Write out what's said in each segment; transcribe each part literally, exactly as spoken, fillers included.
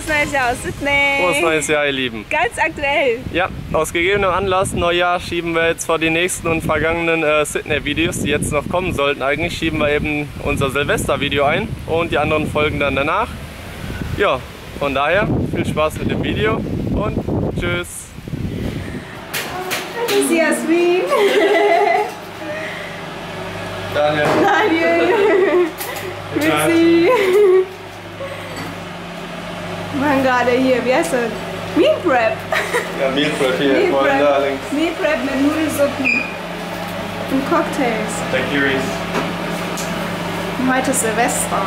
Frohes neues Jahr aus Sydney! Frohes neues Jahr, ihr Lieben! Ganz aktuell! Ja, aus gegebenem Anlass, Neujahr, schieben wir jetzt vor die nächsten und vergangenen äh, Sydney-Videos, die jetzt noch kommen sollten eigentlich, schieben wir eben unser Silvester-Video ein und die anderen folgen dann danach. Ja, von daher viel Spaß mit dem Video und tschüss! Ist ja sweet! Daniel! Daniel! Witzig! Wir haben gerade hier, wie heißt das? Meal Prep! Ja, Meal Prep hier, vorhin da links. Meal Prep mit Nudelsuppen und Cocktails. Daiquiris. Und heute ist Silvester.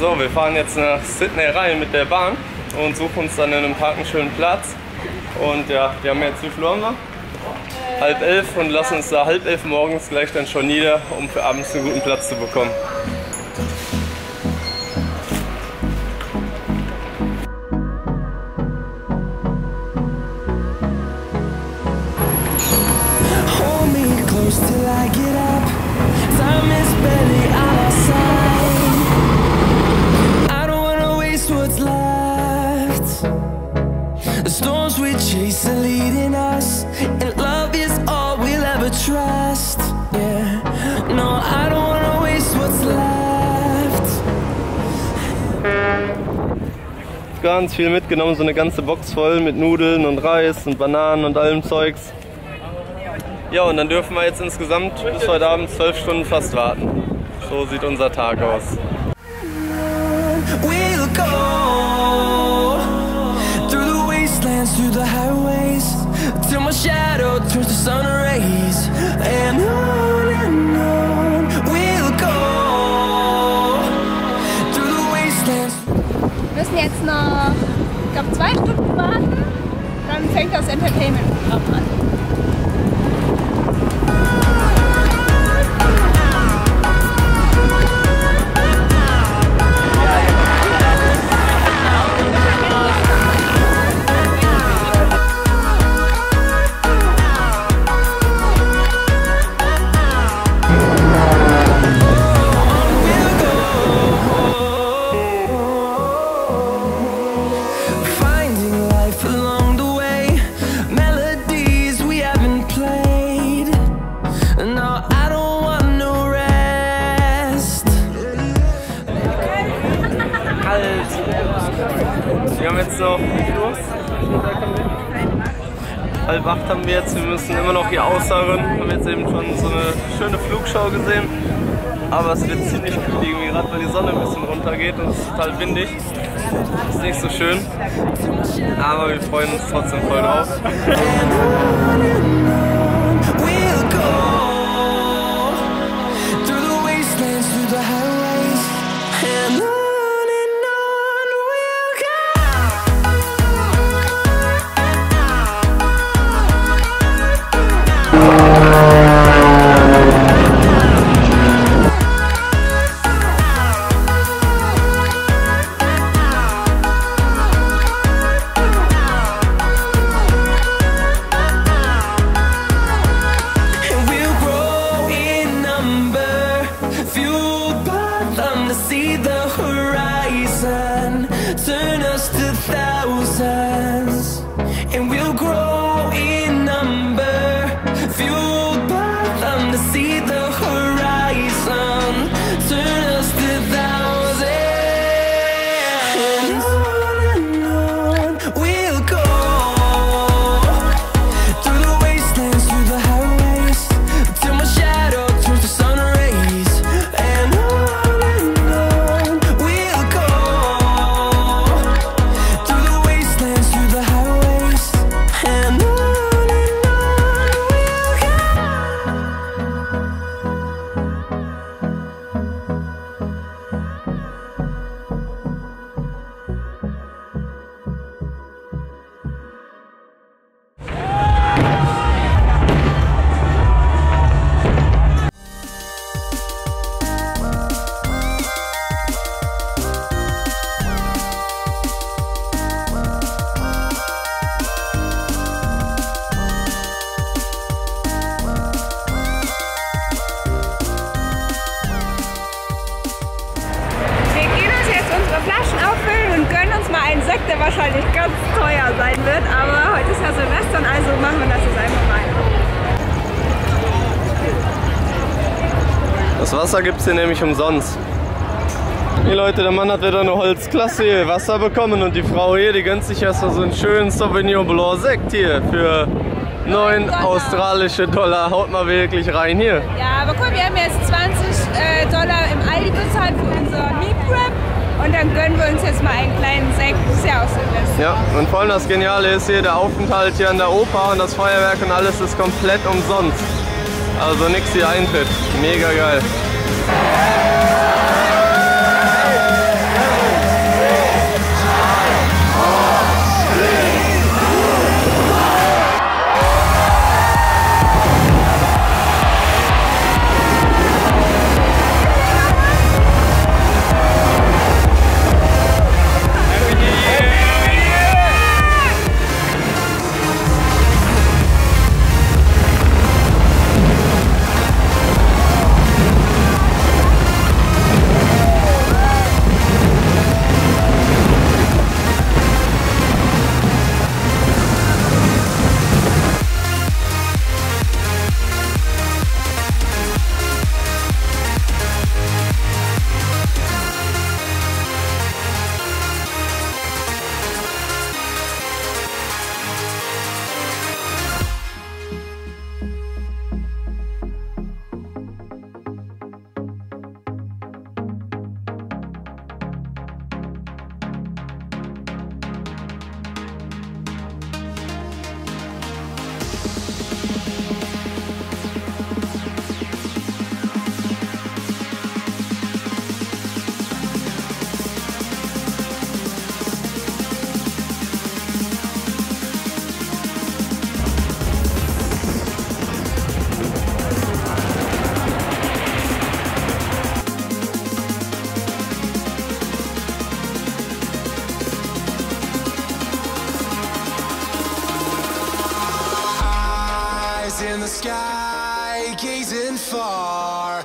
So, wir fahren jetzt nach Sydney rein mit der Bahn und suchen uns dann in einem Park einen schönen Platz. Und ja, wir haben jetzt, wie viel Uhr haben wir? Äh, halb elf und lassen uns da halb elf morgens gleich dann schon nieder, um für abends einen guten Platz zu bekommen. Till I get up, time is barely on our side. I don't wanna waste what's left. The storms we chase are leading us, and love is all we'll ever trust. Yeah, no, I don't wanna waste what's left. Ganz viel mitgenommen, so eine ganze Box voll mit Nudeln und Reis und Bananen und allem Zeugs. Ja, und dann dürfen wir jetzt insgesamt bis heute Abend zwölf Stunden fast warten. So sieht unser Tag aus. Wir müssen jetzt noch, ich glaube, zwei Stunden warten, dann fängt das Entertainment-Programm an. Wir haben jetzt noch halb acht haben wir jetzt, wir müssen immer noch hier ausharren. Wir haben jetzt eben schon so eine schöne Flugschau gesehen, aber es wird ziemlich kühl irgendwie, gerade weil die Sonne ein bisschen runtergeht und es ist total windig. Ist nicht so schön, aber wir freuen uns trotzdem voll drauf. mal einen Sekt, der wahrscheinlich ganz teuer sein wird, aber heute ist ja Silvester, also machen wir das jetzt einfach mal. Das Wasser gibt es hier nämlich umsonst. Hey Leute, der Mann hat wieder eine Holzklasse Wasser bekommen und die Frau hier, die gönnt sich erstmal so einen schönen Sauvignon Blanc Sekt hier für neun australische Dollar. Haut mal wirklich rein hier. Ja, aber guck, wir haben jetzt zwanzig Dollar im Aldi bezahlt für unser Meal Prep. Und dann gönnen wir uns jetzt mal einen kleinen Sekt, das ist ja auch Silvester. Ja, und vor allem das Geniale ist hier, der Aufenthalt hier an der Oper und das Feuerwerk und alles ist komplett umsonst. Also nix hier Eintritt, mega geil. Sky, gazing far